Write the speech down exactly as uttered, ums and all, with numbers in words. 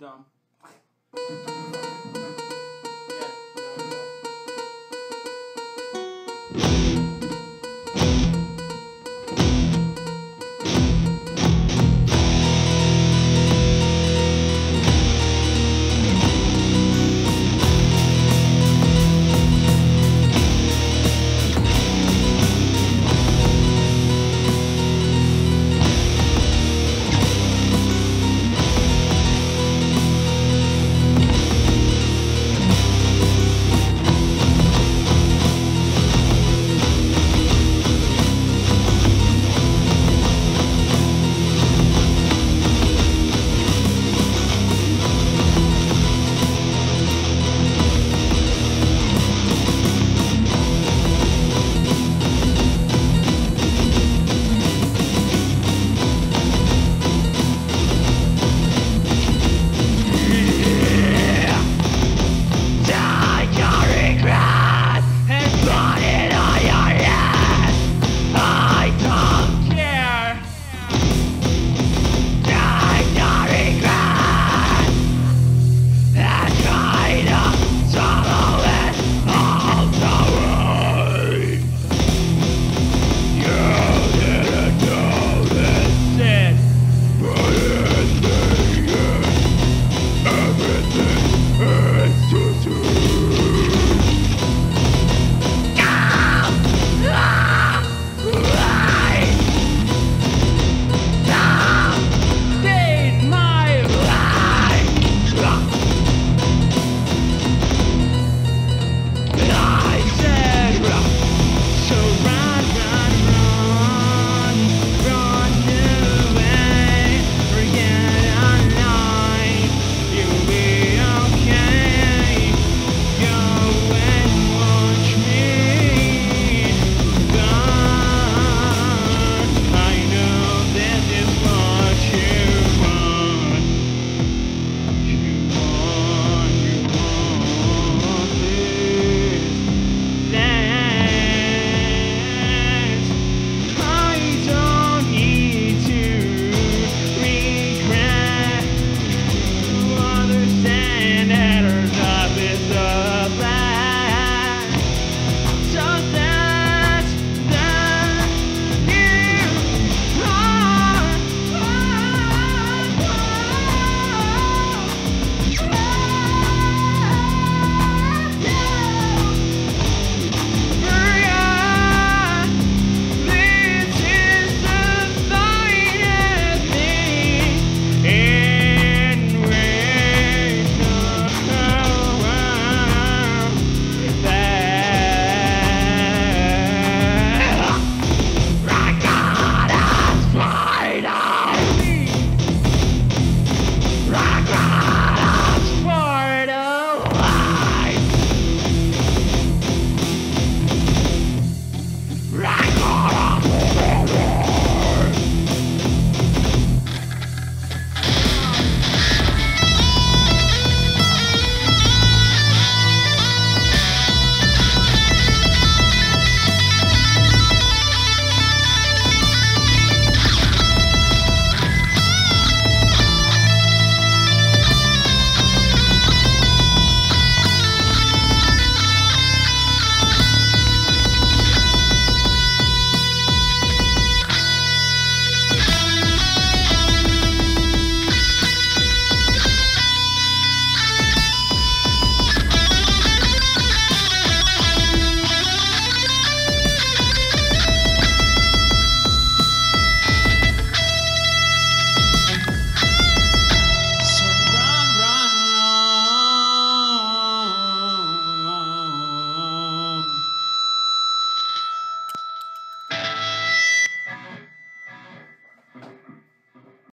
dumb. Yeah,